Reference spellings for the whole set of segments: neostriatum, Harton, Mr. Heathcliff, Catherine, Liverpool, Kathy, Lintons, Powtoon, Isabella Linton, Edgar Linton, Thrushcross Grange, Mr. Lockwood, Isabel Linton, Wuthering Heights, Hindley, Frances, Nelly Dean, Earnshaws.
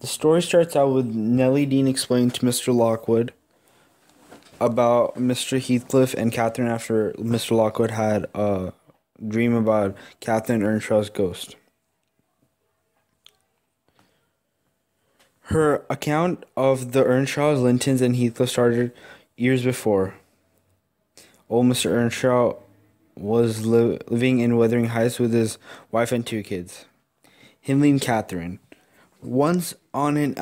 The story starts out with Nelly Dean explaining to Mr. Lockwood about Mr. Heathcliff and Catherine after Mr. Lockwood had a dream about Catherine Earnshaw's ghost. Her account of the Earnshaws, Lintons, and Heathcliff started years before. Old Mr. Earnshaw was living in Wuthering Heights with his wife and two kids, Hindley and Catherine. Once on an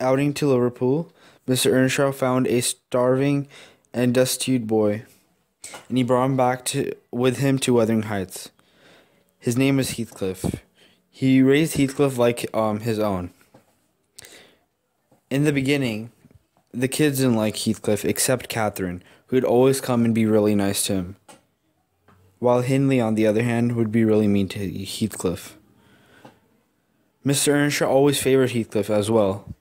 outing to Liverpool, Mr. Earnshaw found a starving and destitute boy, and he brought him back with him to Wuthering Heights. His name was Heathcliff. He raised Heathcliff like his own. In the beginning, the kids didn't like Heathcliff except Catherine, who would always come and be really nice to him, while Hindley, on the other hand, would be really mean to Heathcliff. Mr. Earnshaw always favored Heathcliff as well,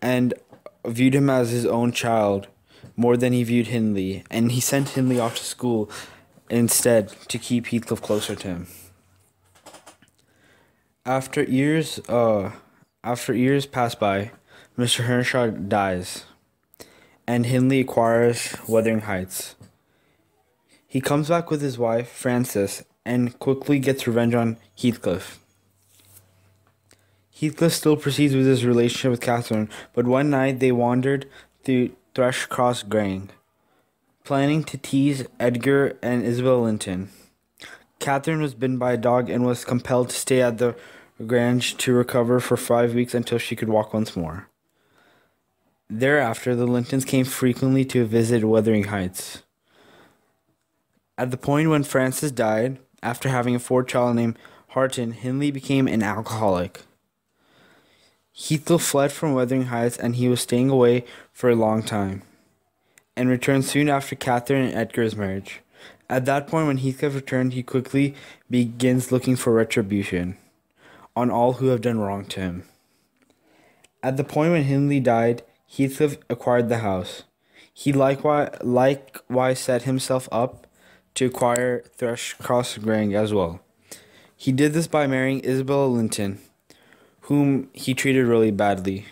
and viewed him as his own child more than he viewed Hindley, and he sent Hindley off to school instead to keep Heathcliff closer to him. After years pass by, Mr. Earnshaw dies, and Hindley acquires Wuthering Heights. He comes back with his wife, Frances, and quickly gets revenge on Heathcliff. Heathcliff still proceeds with his relationship with Catherine, but one night they wandered through Thrushcross Grange, planning to tease Edgar and Isabel Linton. Catherine was bitten by a dog and was compelled to stay at the Grange to recover for 5 weeks until she could walk once more. Thereafter, the Lintons came frequently to visit Wuthering Heights. At the point when Frances died, after having a fourth child named Harton, Hindley became an alcoholic. Heathcliff fled from Wuthering Heights, and he was staying away for a long time, and returned soon after Catherine and Edgar's marriage. At that point, when Heathcliff returned, he quickly begins looking for retribution on all who have done wrong to him. At the point when Hindley died, Heathcliff acquired the house. He likewise set himself up to acquire Thrushcross Grange as well. He did this by marrying Isabella Linton, whom he treated really badly.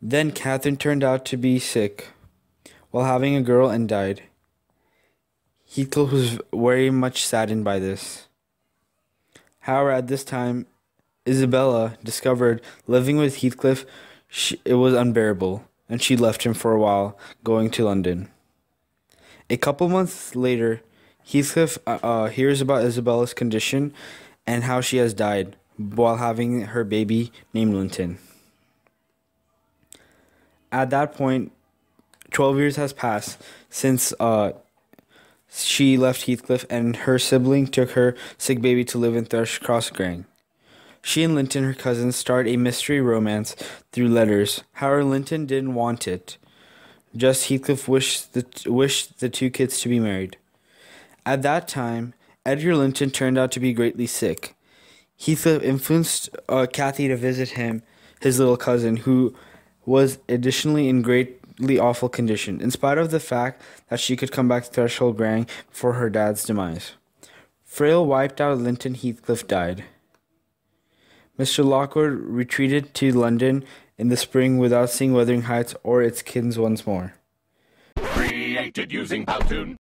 Then Catherine turned out to be sick while having a girl and died. Heathcliff was very much saddened by this. However, at this time, Isabella discovered living with Heathcliff it was unbearable, and she left him for a while, going to London. A couple months later, Heathcliff hears about Isabella's condition and how she has died while having her baby named Linton. At that point, 12 years has passed since she left Heathcliff, and her sibling took her sick baby to live in Thrushcross Grange. She and Linton, her cousin, start a mystery romance through letters. However, Linton didn't want it. Just Heathcliff wished the two kids to be married. At that time, Edgar Linton turned out to be greatly sick. Heathcliff influenced Kathy to visit him, his little cousin, who was additionally in greatly awful condition, in spite of the fact that she could come back to Thrushcross Grange before her dad's demise. Frail, wiped out Linton, Heathcliff died. Mr. Lockwood retreated to London in the spring without seeing Wuthering Heights or its kins once more. Created using Powtoon.